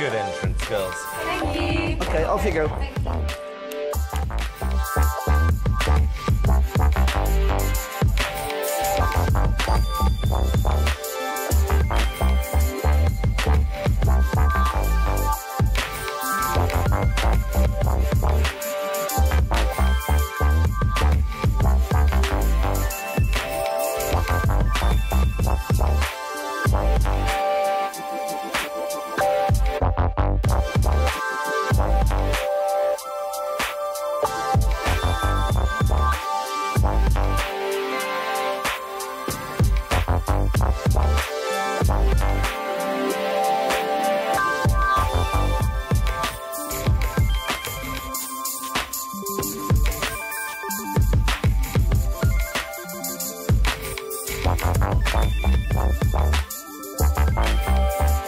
good entrance, girls. Thank you. Okay, off you go. Thanks. Bye.